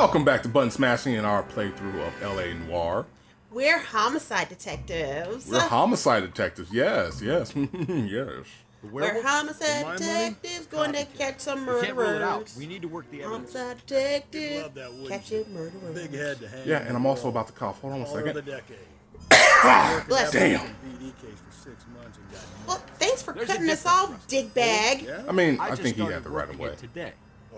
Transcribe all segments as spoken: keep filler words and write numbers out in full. Welcome back to Button Smashing and our playthrough of L A Noire. We're homicide detectives. We're homicide detectives, yes, yes, yes. We're homicide detectives going to catch some murderers. Can't rule it out. We need to work the evidence. Homicide detective catching murderers. Big head to hand. Yeah, and I'm also about to cough. Hold on one second. Bless damn. Well, thanks for cutting us off, dig bag. I mean, I think he had the right of way.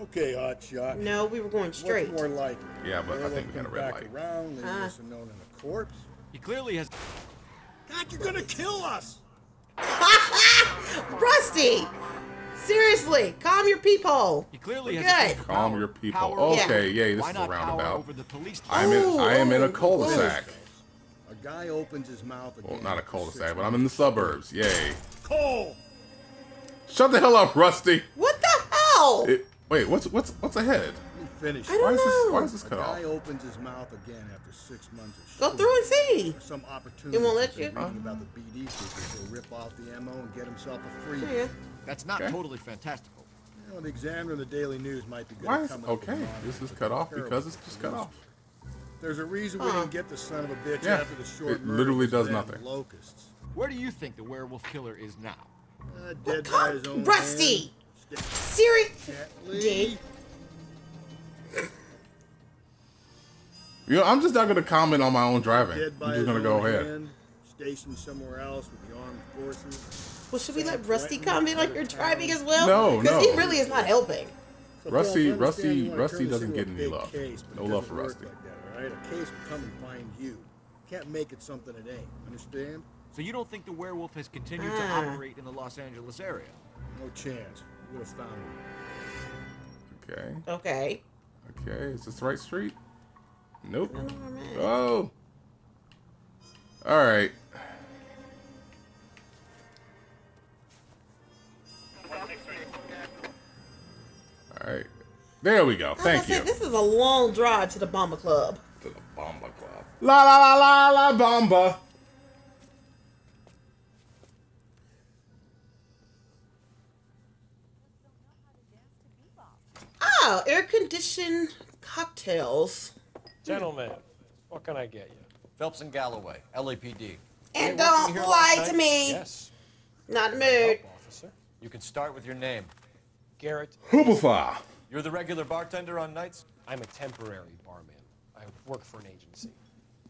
Okay, hot shot. No, we were going straight. What's more likely? Yeah, but I think we got a red light. Around, uh. known in a corpse. He clearly has. God, you're gonna kill us! Rusty, seriously, calm your people. You clearly has good. Calm your people. Okay, yeah. Yay, this is a roundabout. I'm in. I am in a cul-de-sac. A guy opens his mouth. Again. Well, not a cul-de-sac, but I'm in the suburbs. Yay. Cole. Shut the hell up, Rusty. What the hell? It, Wait, what's what's what's ahead? Finish. I don't why, know. Is this, why is this cut off? The guy opens his mouth again after six months of go through and see. Some opportunity. It won't let you. Huh? About the B D figures, he'll rip off the ammo and get himself a free. Yeah. That's not okay. Totally fantastical. You know, the examiner of the Daily News might be good. Is, okay, this is cut off because it's just cut off. There's a reason huh. we didn't get the son of a bitch yeah. after the short it murder. It literally does nothing. Locusts. Where do you think the werewolf killer is now? Uh, dead well, by his own Rusty. Hand. Siri D. You know, I'm just not gonna comment on my own driving. I'm just gonna go ahead. Stationed somewhere else with the armed forces. Well, should we let Rusty comment on your driving as well? No, no. Because he really is not helping. Rusty, Rusty, Rusty doesn't get any love. No love for Rusty. All right, a case will come and find you. Can't make it something it ain't. Understand? So you don't think the werewolf has continued to operate in the Los Angeles area? No chance. We would have found him. Okay. Okay. Okay. Is this the right street? Nope. Oh. All right. All right. There we go. Thank you. This is a long drive to the Bamba Club. To the Bamba Club. La la la la la Bamba. Oh, air-conditioned cocktails. Gentlemen, what can I get you? Phelps and Galloway, L A P D. And don't lie to me. Yes. Not mood. Officer, you can start with your name. Garrett. Hubufa. You're the regular bartender on nights? I'm a temporary barman. I work for an agency.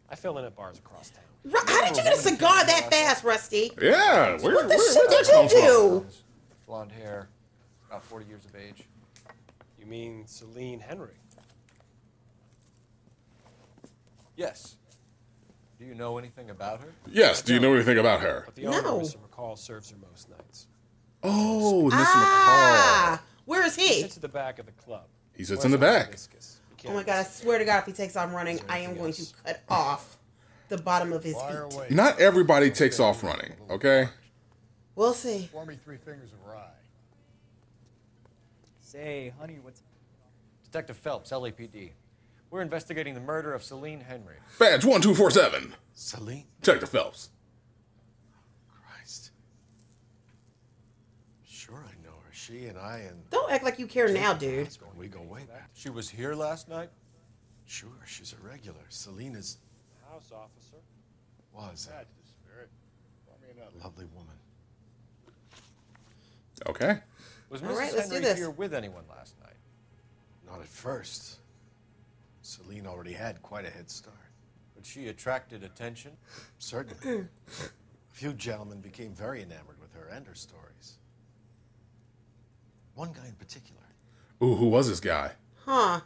I fill in at bars across town. Ru How did you get a cigar that fast, Rusty? Yeah. Where, what the where, shit did you do? Blonde hair, about forty years of age. You mean Celine Henry? Yes. Do you know anything about her? Yes. Do you know anything about her? But the owner, no. Mister McCall, serves her most nights. Oh, Mister Ah, McCall. Where is he? He sits at the back of the club. He sits in the back. Oh my God! I swear to God, if he takes off running, I am going to cut off the bottom of his feet. Not everybody takes off running, okay? We'll see. Pour me three fingers of rye. Say, honey, what's... Detective Phelps, L A P D. We're investigating the murder of Celine Henry. Badge one two four seven. Celine? Detective Phelps. Christ. Sure I know her. She and I and... Don't act like you care Jacob now, dude. We go way back. She was here last night? Sure, she's a regular. Celine is... House officer. Was that? Lovely woman. Okay. Was Missus Right, Henry here with anyone last night? Not at first. Celine already had quite a head start. But she attracted attention? Certainly. A few gentlemen became very enamored with her and her stories. One guy in particular. Ooh, who was this guy? Huh.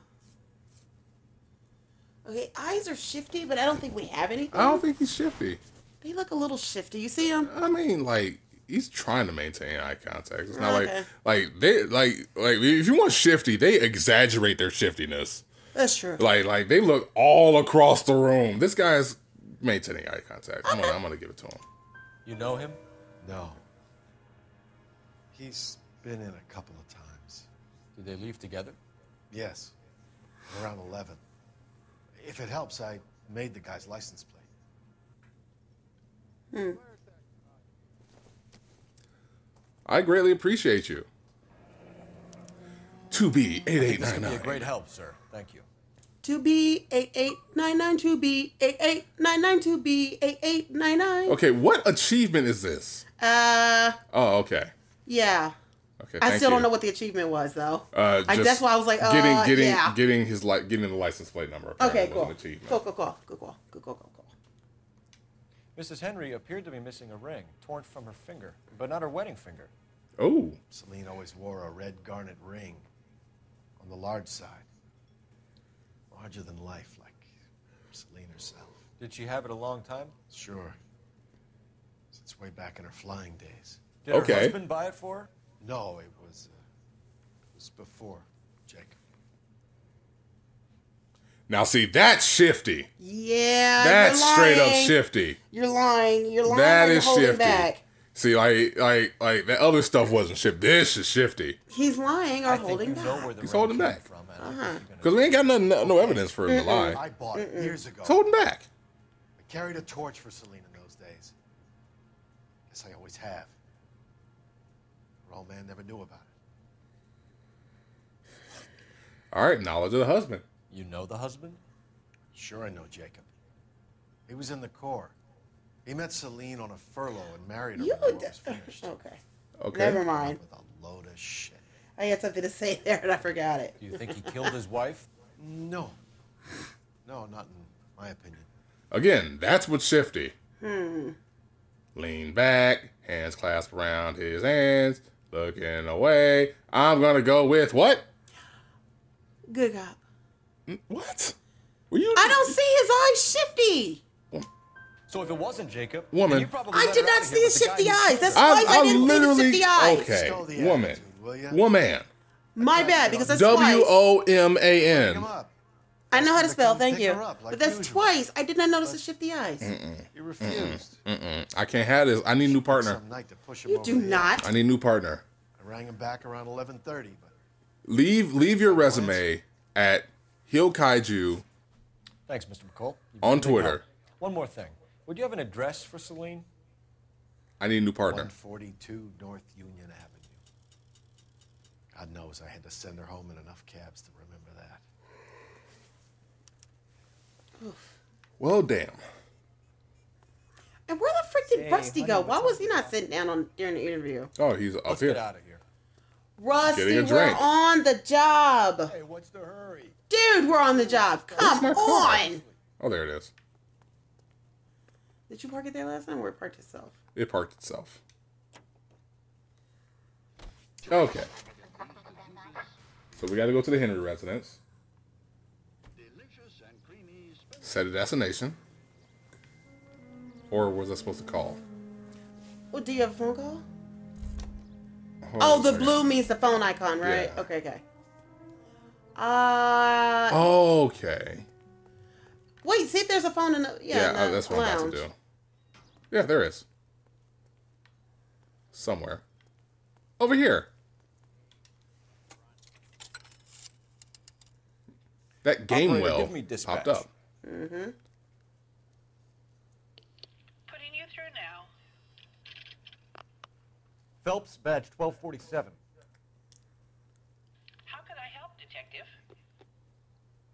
Okay, eyes are shifty, but I don't think we have anything. I don't think he's shifty. They look a little shifty. You see him? I mean, like... He's trying to maintain eye contact. It's not okay. like like they like like if you want shifty, they exaggerate their shiftiness. That's true. Like like they look all across the room. This guy's maintaining eye contact. Okay. I'm, I'm gonna give it to him. You know him? No. He's been in a couple of times. Did they leave together? Yes. Around eleven. If it helps, I made the guy's license plate. Hmm. I greatly appreciate you. two B eight eight nine nine. This would be a great help, sir. Thank you. two B eight eight nine nine two B eight eight nine nine two B eight eight nine nine. Okay, what achievement is this? Uh. Oh, okay. Yeah. Okay. I still you. don't know what the achievement was though. Uh, I, that's why I was like, uh, getting, getting, yeah. getting his like, getting the license plate number. Okay, cool. Cool, cool, cool, cool, cool, cool, cool, cool, cool. Missus Henry appeared to be missing a ring torn from her finger, but not her wedding finger. Oh. Celine always wore a red garnet ring, on the large side. Larger than life, like Celine herself. Did she have it a long time? Sure. Since way back in her flying days. Did okay. her husband buy it for her? No, it was, uh, it was before Jacob. Now, see, that's shifty. Yeah, that's straight up shifty. You're lying. You're lying. That is shifty. Back. See, like, like, like that other stuff wasn't shifty. This is shifty. He's lying or I holding back. Know where the He's holding back. From, uh huh. Because we ain't got nothing, no, no evidence for him to lie. I bought it years ago. He's holding back. I carried a torch for Celine in those days. Guess I always have. Old man never knew about it. All right, knowledge of the husband. You know the husband? Sure, I know Jacob. He was in the Corps. He met Celine on a furlough and married her. You when the war was okay. Okay. Never mind. With a load of shit. I had something to say there and I forgot it. Do you think he killed his wife? No. No, not in my opinion. Again, that's what's shifty. Hmm. Lean back, hands clasped around his hands. Looking away, I'm gonna go with what? Good cop. What? Were you? I don't see his eyes shifty. So if it wasn't Jacob, woman, you probably I did not see his shifty eyes. That's why I, I didn't see his shifty eyes. Okay, woman, woman. My bad, because that's twice. W O M A N. I know how to spell, thank you. Up, like but that's usual. Twice. I did not notice the shifty eyes. Mm-mm. You refused. Mm-mm. Mm-mm. I can't have this. I need a new partner. You do not. I need a new partner. I rang him back around eleven thirty. Leave leave your resume at HEELKAIJU. Thanks, Mister McCall. On Twitter. One more thing. Would you have an address for Celine? I need a new partner. one forty-two North Union Avenue. God knows I had to send her home in enough cabs to remember that. Oof. Well, damn. And where the frick did Rusty go? Why was he not sitting down on during the interview? Oh, he's up Let's here. Get out of here. Rusty, we're on the job. Hey, what's the hurry? Dude, we're on the job. Come on. Oh, there it is. Did you park it there last time or it parked itself? It parked itself. Okay. So we got to go to the Henry residence. Set a destination. Or was I supposed to call? Well, do you have a phone call? Hold oh, the second. Blue means the phone icon, right? Yeah. Okay, okay. Uh. Okay. Wait, see if there's a phone in the. Yeah, yeah in the that's what lounge. I'm about to do. Yeah, there is. Somewhere. Over here. That game well popped up. Mm-hmm. Putting you through now. Phelps, badge twelve forty-seven. How can I help, detective?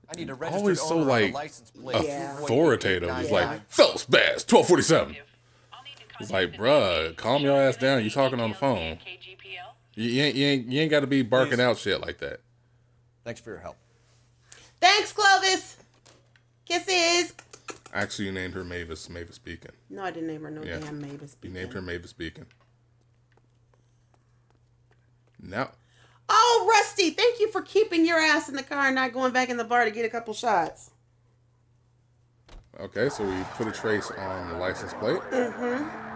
I need a registered Always so, like, license plate. Yeah. Authoritative. Yeah. He's like, Phelps, badge twelve forty-seven. It's like, bruh, calm your ass down. You're talking on the phone. You ain't, you ain't, you ain't got to be barking Please. out shit like that. Thanks for your help. Thanks, Clovis. Yes, is. Actually, you named her Mavis, Mavis Beacon. No, I didn't name her no yeah. damn Mavis Beacon. You named her Mavis Beacon. No. Oh, Rusty, thank you for keeping your ass in the car and not going back in the bar to get a couple shots. Okay, so we put a trace on the license plate. Mm-hmm.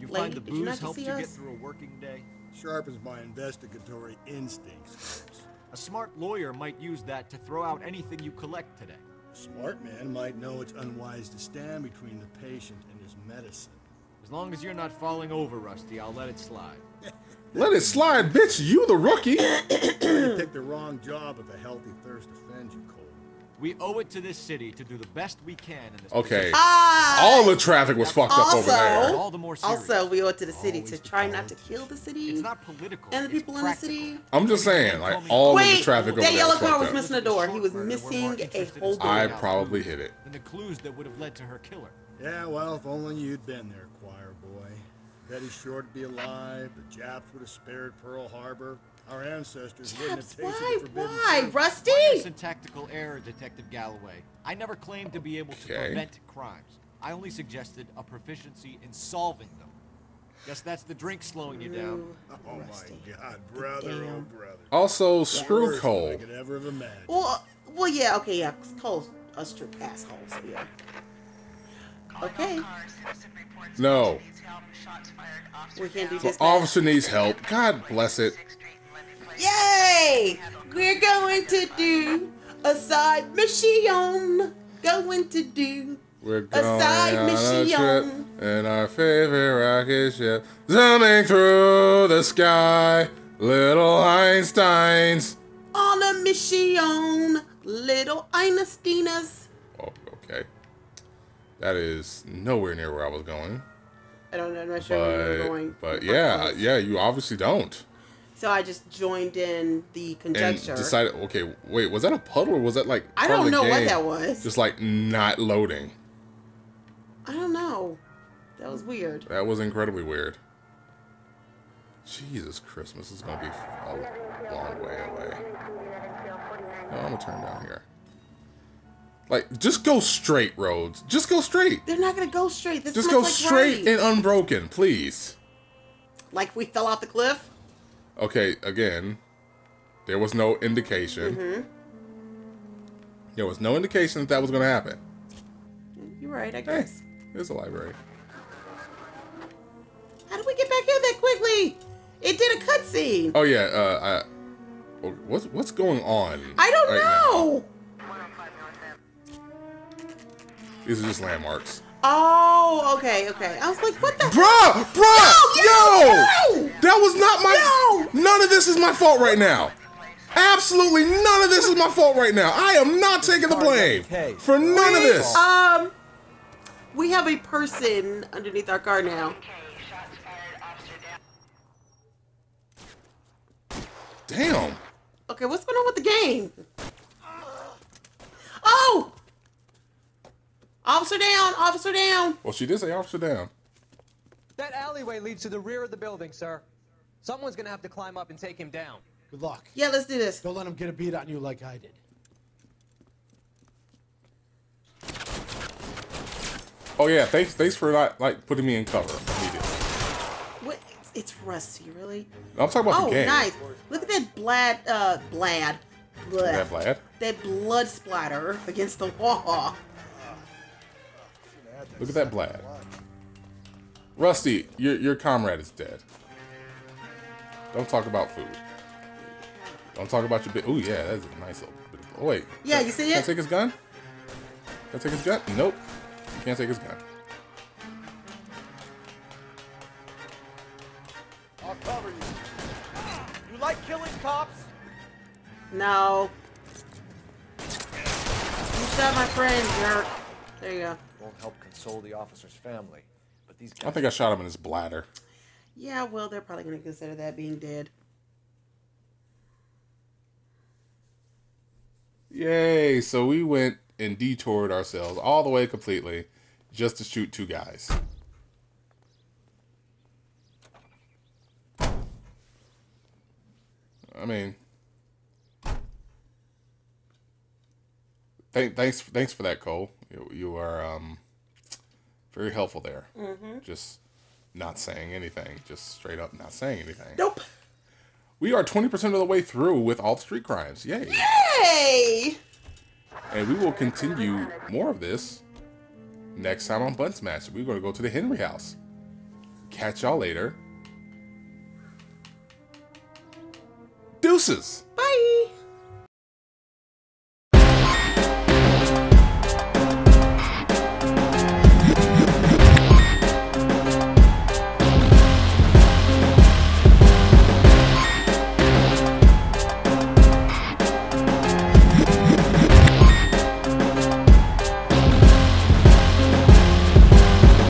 You Lady, find the booze helps you get through a working day? Sharpens my investigatory instincts. A smart lawyer might use that to throw out anything you collect today. A smart man might know it's unwise to stand between the patient and his medicine. As long as you're not falling over, Rusty, I'll let it slide. Let it slide, bitch. You the rookie. You picked the wrong job if a healthy thirst offends you, Cole. We owe it to this city to do the best we can in this Okay. Uh, all the traffic was fucked also, up over there. All the more also, we owe it to the city Always to try not to kill the city. It's not political. And the people in the city. I'm just saying, like, all Wait, of the traffic over there. Wait, that yellow car was missing a door. He was missing a whole door. I probably hit it. And the clues that would have led to her killer. Yeah, well, if only you'd been there, choir boy. Betty's sure to be alive. The Japs would have spared Pearl Harbor. Our ancestors Japs, wouldn't have tasted why? The why? Food. Rusty? It's tactical error, Detective Galloway. I never claimed to be able to okay. prevent crimes. I only suggested a proficiency in solving them. Guess that's the drink slowing you down. Oh, Rusty. My God, brother, Damn. oh, brother. Also, screw yeah, Cole. I could ever have imagined. Well, uh, well, yeah, okay, yeah. Cole's a strip asshole, so yeah. Okay. No. We can't do this. So officer needs help. God bless it. Yay! We're going to do a side mission. Going to do We're going a side mission. In our favorite rocket ship, zooming through the sky, Little Einsteins. On a mission, Little Einsteins. Oh, okay. That is nowhere near where I was going. I don't know. I'm not sure but, where you were going. But yeah, yeah, you obviously don't. So I just joined in the conjecture. And decided, okay, wait, was that a puddle or was that like I don't know what that was. Just like not loading. I don't know. That was weird. That was incredibly weird. Jesus Christmas is gonna be a long way away. No, I'm gonna turn down here. Like, just go straight, roads. Just go straight. They're not gonna go straight. This just go like straight right. and unbroken, please. Like we fell off the cliff. Okay, again, there was no indication. Mm-hmm. There was no indication that that was going to happen. You're right, I guess. Hey, here's the library. How did we get back here that quickly? It did a cutscene. Oh yeah, uh, I, what's what's going on? I don't right know. Now? These are just landmarks. Oh, okay, okay. I was like, what the? Bruh! Bruh! No, yo! No! That was not my. No! None of this is my fault right now. Absolutely none of this is my fault right now. I am not taking the blame for none of this. Um, we have a person underneath our car now. Damn. Okay, what's going on with the game? Oh! Officer down! Officer down! Well, she did say officer down. That alleyway leads to the rear of the building, sir. Someone's gonna have to climb up and take him down. Good luck. Yeah, let's do this. Don't let him get a beat on you like I did. Oh yeah, thanks thanks for not like putting me in cover immediately. What? It's Rusty, really? I'm talking about oh, the game. Oh, nice. Look at that blad, uh, blad. Blad. That blad? That blood splatter against the wall. Look at that blad. Rusty, your your comrade is dead. Don't talk about food. Don't talk about your bit. Oh yeah, that's a nice little bit. Of oh wait. Yeah, that, you see it? Can I take his gun? Can I take his gun? Nope. You can't take his gun. I'll cover you. You like killing cops? No. You shot my friend, jerk. There you go. Won't help console the officer's family, but these guys I think I shot him in his bladder. Yeah, well, they're probably going to consider that being dead. Yay! So we went and detoured ourselves all the way completely just to shoot two guys. I mean, th thanks, thanks for that, Cole. You, you are um, very helpful there. Mm-hmm. Just not saying anything. Just straight up not saying anything. Nope. We are twenty percent of the way through with all the street crimes. Yay. Yay! And we will continue more of this next time on Button Smash. We're going to go to the Henry house. Catch y'all later. Deuces!